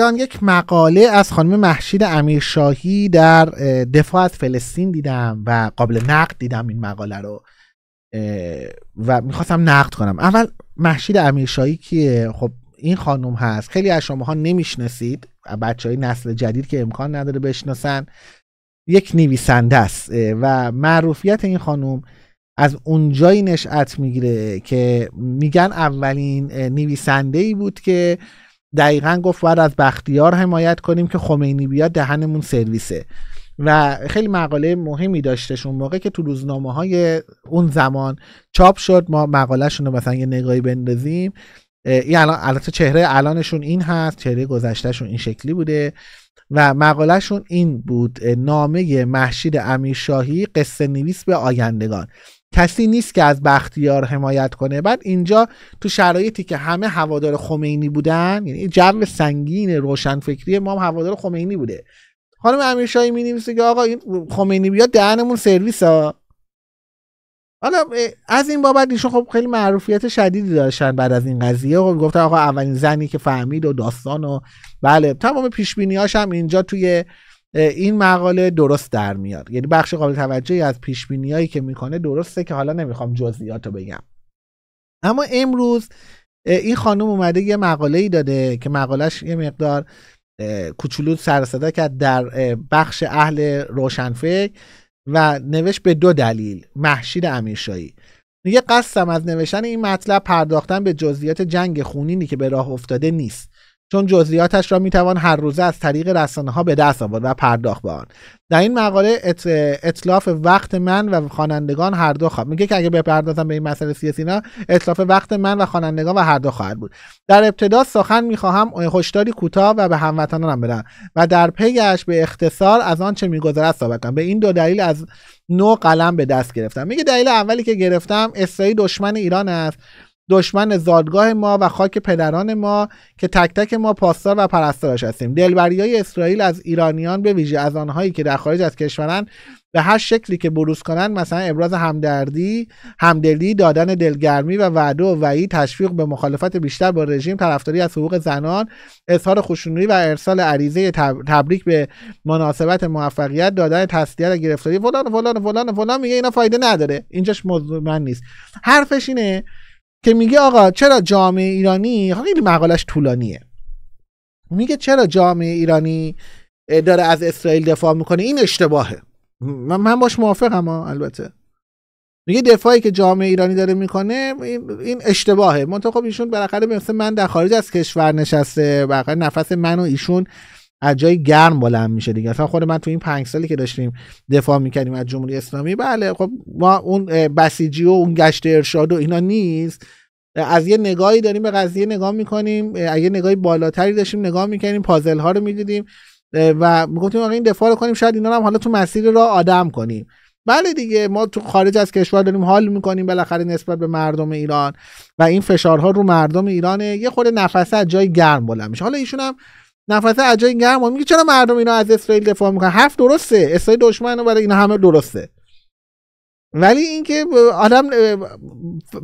ایران یک مقاله از خانم مهشید امیرشاهی در دفاع از فلسطین دیدم و قابل نقد دیدم این مقاله رو و میخواستم نقد کنم. اول مهشید امیرشاهی که خب این خانم هست، خیلی از شماها نمیشناسید، بچهای نسل جدید که امکان نداره بشناسن، یک نویسنده است و معروفیت این خانم از اونجایی نشأت میگیره که میگن اولین نویسنده‌ای بود که دقیقا گفت باید از بختیار حمایت کنیم که خمینی بیاد دهنمون سرویسه، و خیلی مقاله مهمی داشتش اون موقع که تو روزنامه های اون زمان چاپ شد. ما مقاله شون رو مثلا یه نگاهی بندازیم، این البته چهره الانشون این هست، چهره گذشتهشون این شکلی بوده و مقاله شون این بود: نامه مهشید امیرشاهی، قصه نویس به آیندگان. کسی نیست که از بختیار حمایت کنه. بعد اینجا تو شرایطی که همه هوادار خمینی بودن، یعنی جو سنگین روشنفکری ما هم هوادار خمینی بوده، خانم امیرشاهی می‌نویسه که آقا این خمینی بیاد دهنمون سرویس ها. حالا از این بابت ایشون خب خیلی معروفیت شدیدی داشتن بعد از این قضیه، و گفتن آقا اولین زنی که فهمید و داستان و بله، تمام پیشبینی‌هاش هم اینجا توی این مقاله درست در میاد، یعنی بخش قابل توجهی از پیشبینیایی که میکنه درسته، که حالا نمیخوام جزئیاتو بگم. اما امروز این خانم اومده یه مقاله‌ای داده که مقالهش یه مقدار کوچولو سر و صدا کرد در بخش اهل روشنفکر و نوشت به دو دلیل مهشید امیرشاهی. میگه قصدم از نوشتن این مطلب پرداختن به جزئیات جنگ خونینی که به راه افتاده نیست، چون جزئیاتش را میتوان هر روزه از طریق رسانه‌ها به دست آورد و پرداخت به آن. در این مقاله اتلاف وقت من و خوانندگان هر دو خواهد. میگه که اگه بپردازم به این مسئله سیاسی، نه، اتلاف وقت من و خوانندگان و هر دو خواهد بود. در ابتدا سخن میخواهم هشداری کوتاه و به هموطنانم بدهم و در پیش به اختصار از آن چه میگذرد صحبت کنم. به این دو دلیل از نو قلم به دست گرفتم. میگه دلیل اولی که گرفتم، اسرائیل دشمن ایران است، دشمن زادگاه ما و خاک پدران ما که تک تک ما پاسدار و پرستارش هستیم. دلبریای اسرائیل از ایرانیان، به ویژه از آنهایی که در خارج از کشورن، به هر شکلی که بروز کنند، مثلا ابراز همدردی، همدلی، دادن دلگرمی و وعده و وعید، تشویق به مخالفت بیشتر با رژیم، طرفداری از حقوق زنان، اظهار خشونتی و ارسال عریضه تبریک به مناسبت موفقیت، دادن تصدیه و گرفتاری فلان فلان فلان فلان. میگه اینا فایده نداره، اینجاش موضوع من نیست. حرفش اینه که میگه آقا چرا جامعه ایرانی، خیلی مقالش طولانیه، میگه چرا جامعه ایرانی داره از اسرائیل دفاع میکنه، این اشتباهه. من باش موافقم البته. میگه دفاعی که جامعه ایرانی داره میکنه این اشتباهه. منتها خب ایشون بالاخره مثل من در خارج از کشور نشسته، بالاخره نفس من و ایشون از جای گرم بلند میشه دیگه. اصلا خود من تو این 5 سالی که داشتیم دفاع میکردیم از جمهوری اسلامی، بله خب ما اون بسیجی و اون گشت ارشاد و اینا نیست، از یه نگاهی داریم به قضیه نگاه میکنیم، یه نگاهی بالاتری داشتیم نگاه میکنیم، پازل ها رو میدیدیم و میگفتیم آقا این دفاع رو کنیم، شاید اینا هم حالا تو مسیر را آدم کنیم. بله دیگه ما تو خارج از کشور داریم حال میکنیم بالاخره نسبت به مردم ایران و این فشارها رو مردم ایرانه، یه خود نفس از جای گرم بلند میشه. حالا ایشون هم نفسه عجای گرم میگه چرا مردم اینا از اسرائیل دفاع میکنن. حرف درسته، اسرائیل دشمنه، برای اینا همه درسته، ولی اینکه آدم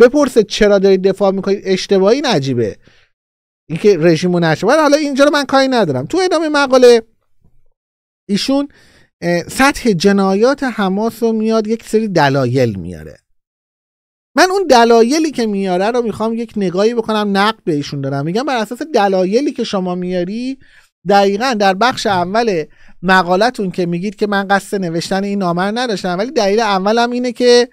بپرسه چرا دارید دفاع میکنید اشتباهی نجیبه، اینکه رژیمو نشه. ولی حالا اینجا رو من کاری ندارم. تو ادامه مقاله ایشون سطح جنایات حماس رو میاد یک سری دلایل میاره. من اون دلایلی که میاره رو میخوام یک نگاهی بکنم، نقد به ایشون دارم، میگم بر اساس دلایلی که شما میاری، دقیقا در بخش اول مقالتون که میگید که من قصد نوشتن این نامه رو نداشتم، ولی دلیل اولم اینه که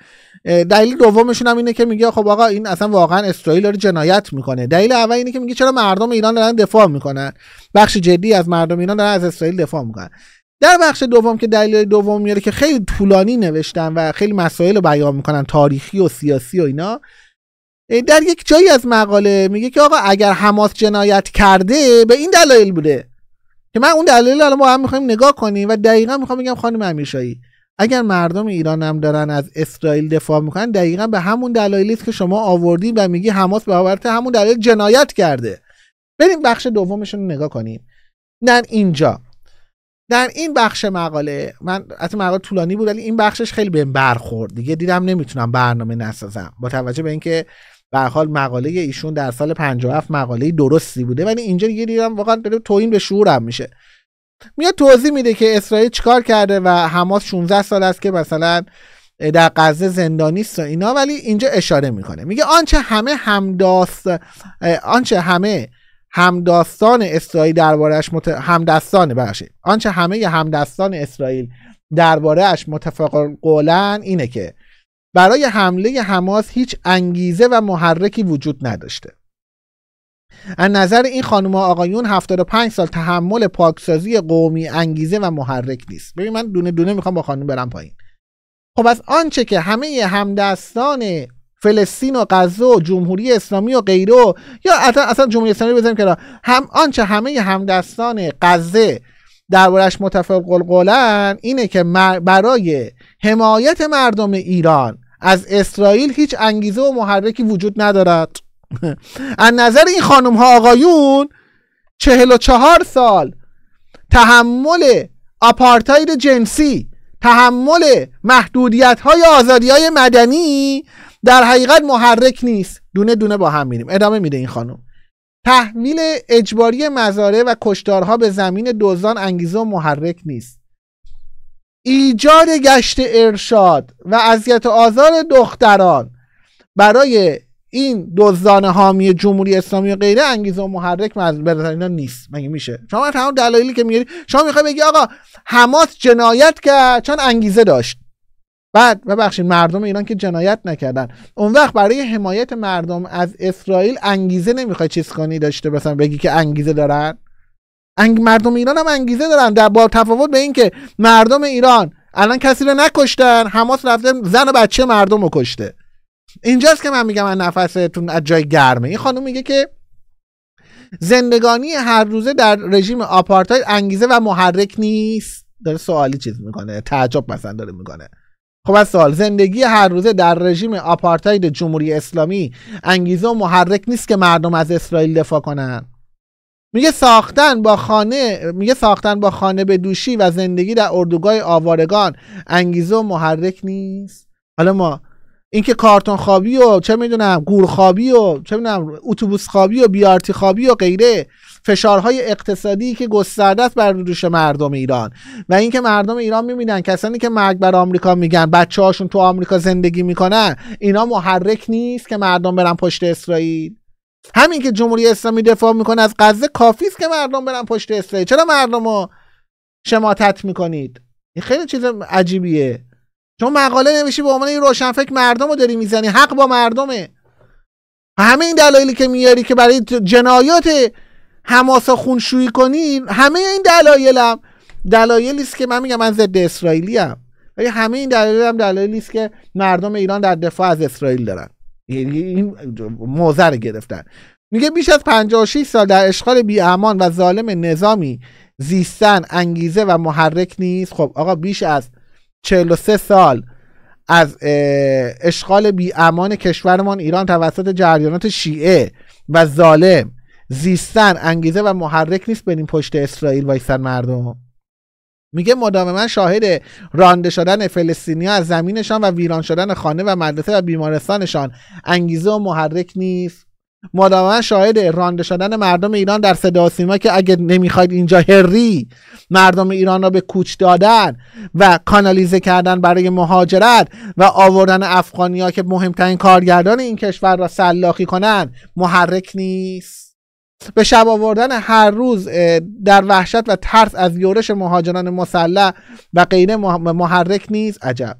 دلیل دومشون هم اینه که میگه خب آقا این اصلا واقعا اسرائیل داره جنایت میکنه. دلیل اول اینه که میگه چرا مردم ایران دارن دفاع میکنن، بخش جدی از مردم ایران دارن از اسرائیل دفاع میکنن. در بخش دوم که دلیل دوم میاره که خیلی طولانی نوشتن و خیلی مسائل رو بیان میکنن، تاریخی و سیاسی و اینا، در یک جایی از مقاله میگه که آقا اگر حماس جنایت کرده به این دلایل بوده، که من اون دلایل رو ما هم میخوایم نگاه کنیم. و دقیقا میخوام بگم خانم امیرشاهی اگر مردم ایران هم دارن از اسرائیل دفاع میکنن، دقیقا به همون دلایلی است که شما آوردید و میگی حماس به عبارت همون دلایل جنایت کرده. بریم بخش دومش رو نگاه کنیم. نه اینجا در این بخش مقاله من، البته مقاله طولانی بود ولی این بخشش خیلی بهم برخورد دیگه، دیدم نمیتونم برنامه نسازم با توجه به اینکه به هر حال مقاله ایشون در سال 57 مقاله درستی بوده، ولی اینجا دیگه دیدم واقعا داره توهین به شعورم میشه. میاد توضیح میده که اسرائیل چیکار کرده و حماس 16 سال است که مثلا در غزه زندانی است و اینا، ولی اینجا اشاره میکنه، میگه آنچه همه همدستان اسرائیل درباره اش متفق قولن اینه که برای حمله حماس هیچ انگیزه و محرکی وجود نداشته. از نظر این خانم و آقایون 75 سال تحمل پاکسازی قومی انگیزه و محرک نیست. ببین من دونه دونه میخوام با خانم برم پایین. خب از آنچه که همه همدستان فلسطین و غزه و جمهوری اسلامی و غیره، یا اصلا جمهوری اسلامی بزنیم که آنچه همه همدستان غزه دربارش متفق قولن اینه که برای حمایت مردم ایران از اسرائیل هیچ انگیزه و محرکی وجود ندارد. از نظر این خانم ها آقایون 44 سال تحمل آپارتاید جنسی، تحمل محدودیت های آزادی های مدنی در حقیقت محرک نیست. دونه دونه با هم میریم. ادامه میده این خانم: تحمیل اجباری مزارع و کشتارها به زمین دزدان انگیزه و محرک نیست. ایجاد گشت ارشاد و اذیت و آزار دختران برای این دزدان حامی جمهوری اسلامی و غیره انگیزه و محرک برای نیست. مگه میشه؟ شما تمام دلایلی که میاری، شما میخوای بگی آقا حماس جنایت کرد چون انگیزه داشت. بعد ببخشید مردم ایران که جنایت نکردن، اون وقت برای حمایت مردم از اسرائیل انگیزه نمیخوای چیز کنی داشته، مثلا بگی که انگیزه دارن. مردم ایران هم انگیزه دارن، در با تفاوت به این که مردم ایران الان کسی رو نکشتن، حماس رفته زن و بچه مردم رو کشته. اینجاست که من میگم من نفستون از جای گرمه. این خانم میگه که زندگانی هر روزه در رژیم آپارتاید انگیزه و محرک نیست. داره سوالی چیز میکنه، تعجب مثلا داره میکنه. خب از سوال زندگی هر روزه در رژیم آپارتاید جمهوری اسلامی انگیزه و محرک نیست که مردم از اسرائیل دفاع کنن. میگه ساختن با خانه به دوشی و زندگی در اردوگاه آوارگان انگیزه و محرک نیست. حالا ما اینکه کارتون خوابی و چه میدونم گورخوابی و چه میدونم اتوبوس خوابی و بیارتی خوابی و غیره، فشارهای اقتصادی که گسترده است بر دوش مردم ایران و اینکه مردم ایران میبینن کسانی که مرگ بر آمریکا میگن بچه‌هاشون تو آمریکا زندگی میکنن، اینا محرک نیست که مردم برن پشت اسرائیل. همین که جمهوری اسلامی دفاع میکنه از غزه کافی است که مردم برن پشت اسرائیل. چرا مردمو شماتت میکنید؟ این خیلی چیز عجیبیه. چون مقاله نمیشی به عنوان این روشنفکر مردم رو داری میزنی، حق با مردمه. همه این دلایلی که میاری که برای جنایات حماس خونشویی کنی، همه این دلایلم دلایلی است که من میگم من ضد اسرائیلیم، ولی همه این دلایلم دلایلی است که مردم ایران در دفاع از اسرائیل دارن. این موزه رو گرفتن. میگه بیش از 56 سال در اشغال بی‌امان و ظالم نظامی زیستن انگیزه و محرک نیست. خب آقا بیش از 43 سال از اشغال بی‌امان کشورمان ایران توسط جریانات شیعه و ظالم زیستن انگیزه و محرک نیست بریم پشت اسرائیل وایسن مردم. میگه مدامما شاهد رانده شدن فلسطینی‌ها از زمینشان و ویران شدن خانه و مدرسه و بیمارستانشان انگیزه و محرک نیست. مدامما شاهد رانده شدن مردم ایران در صدا و سیما که اگه نمیخواید اینجا هری مردم ایران را به کوچ دادن و کانالیزه کردن برای مهاجرت و آوردن افغانی‌ها که مهمترین کارگردان این کشور را سلاخی کنن محرک نیست. به شب آوردن هر روز در وحشت و ترس از یورش مهاجران مسلح و غیره محرک نیست. عجب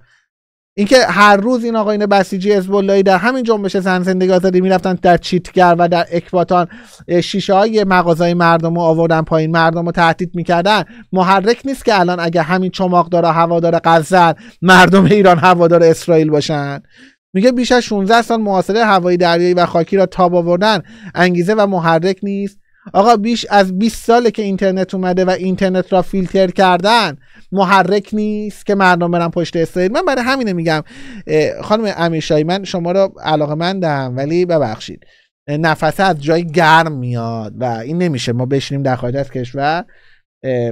اینکه هر روز این آقایون بسیجی حزب اللهی در همین جنبش زن زندگی آزادی میرفتن در چیتگر و در اکباتان شیشه های مغازهای مردم رو آوردن پایین، مردم رو تهدید میکردن، محرک نیست که الان اگه همین چماقدار و هوادار غزه مردم ایران هوادار اسرائیل باشن. میگه بیش از 16 سال محاصره هوایی دریایی و خاکی را تاب آوردن انگیزه و محرک نیست. آقا بیش از 20 ساله که اینترنت اومده و اینترنت را فیلتر کردن محرک نیست که مردم برن پشت اسرائیل. من برای همینه میگم خانم امیرشاهی، من شما را علاقه‌مندم ولی ببخشید نفسه از جای گرم میاد و این نمیشه ما بشینیم در خارج از کشور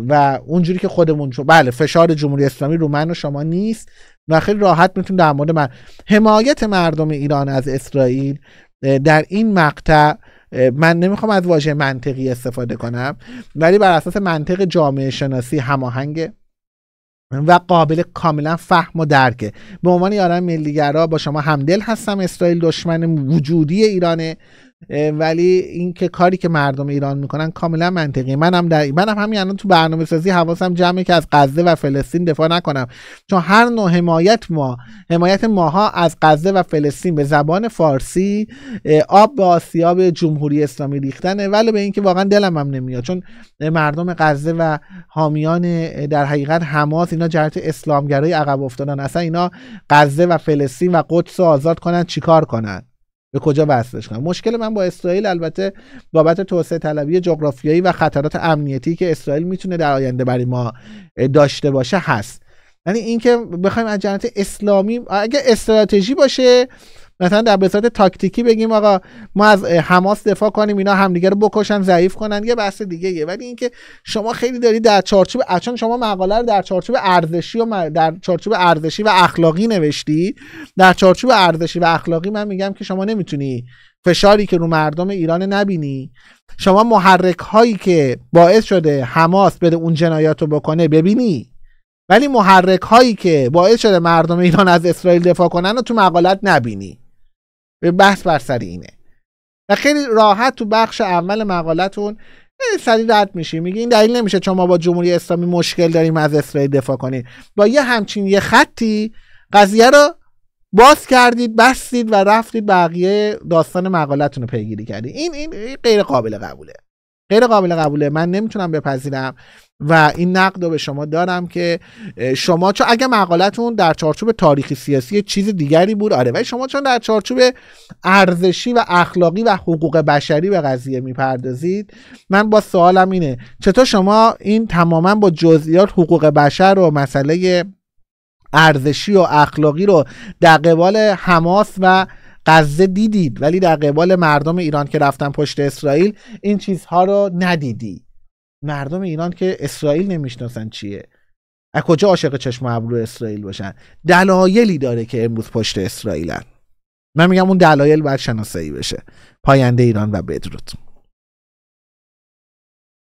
و اونجوری که خودمون بله فشار جمهوری اسلامی رو من و شما نیست و خیلی راحت میتونیم در مورد من حمایت مردم ایران از اسرائیل در این مقطع من نمیخوام از واژه منطقی استفاده کنم، ولی بر اساس منطق جامعه شناسی هماهنگه و قابل کاملا فهم و درکه. به عنوان یاران ملیگرا با شما همدل هستم، اسرائیل دشمن وجودی ایرانه، ولی این که کاری که مردم ایران میکنن کاملا منطقی. منم همین الان تو برنامه سازی حواسم جمعه که از غزه و فلسطین دفاع نکنم، چون هر نوع حمایت ماها از غزه و فلسطین به زبان فارسی آب به آسیاب جمهوری اسلامی ریختنه، ولی به اینکه واقعا دلم هم نمیاد، چون مردم غزه و حامیان در حقیقت حماس اینا جهت اسلامگرای عقب افتادن. اصلا اینا غزه و فلسطین و قدس رو آزاد کنن چیکار کنن؟ به کجا وصلش کنم؟ مشکل من با اسرائیل البته بابت توسعه طلبی جغرافیایی و خطرات امنیتی که اسرائیل میتونه در آینده برای ما داشته باشه هست. یعنی اینکه بخوایم از جنبه اسلامی اگه استراتژی باشه، مثلا در بساط تاکتیکی بگیم آقا ما از حماس دفاع کنیم، اینا همدیگه رو بکشن، ضعیف کنن، یه بحث دیگه. ولی اینکه شما خیلی دارید در چارچوب، چون شما مقاله رو در چارچوب ارزشی و اخلاقی نوشتی، در چارچوب ارزشی و اخلاقی من میگم که شما نمیتونی فشاری که رو مردم ایران نبینی، شما محرک هایی که باعث شده حماس بده اون جنایات رو بکنه ببینی، ولی محرک هایی که باعث شده مردم ایران از اسرائیل دفاع کنن رو تو مقالت نبینی. بحث بر سر اینه و خیلی راحت تو بخش اول مقالتون سریع رد میشی، میگه این دلیل نمیشه چون ما با جمهوری اسلامی مشکل داریم از اسرائیل دفاع کنید. با یه همچین یه خطی قضیه رو باز کردید، بستید و رفتید بقیه داستان مقالتون رو پیگیری کردید. این غیر قابل قبوله، غیر قابل قبوله، من نمیتونم بپذیرم و این نقد رو به شما دارم که شما چون اگه مقالتون در چارچوب تاریخی سیاسی چیز دیگری بود، آره، ولی شما چون در چارچوب ارزشی و اخلاقی و حقوق بشری به قضیه میپردازید، من با سوالم اینه چطور شما این تماما با جزئیات حقوق بشر و مسئله ارزشی و اخلاقی رو در قبال حماس و غزه دیدید، ولی در قبال مردم ایران که رفتن پشت اسرائیل این چیزها رو ندیدید؟ مردم ایران که اسرائیل نمیشناسن چیه، از کجا عاشق چشم و ابرو اسرائیل باشن؟ دلایلی داره که امروز پشت اسرائیلن. من میگم اون دلایل باید شناسایی بشه. پاینده ایران و بدرود.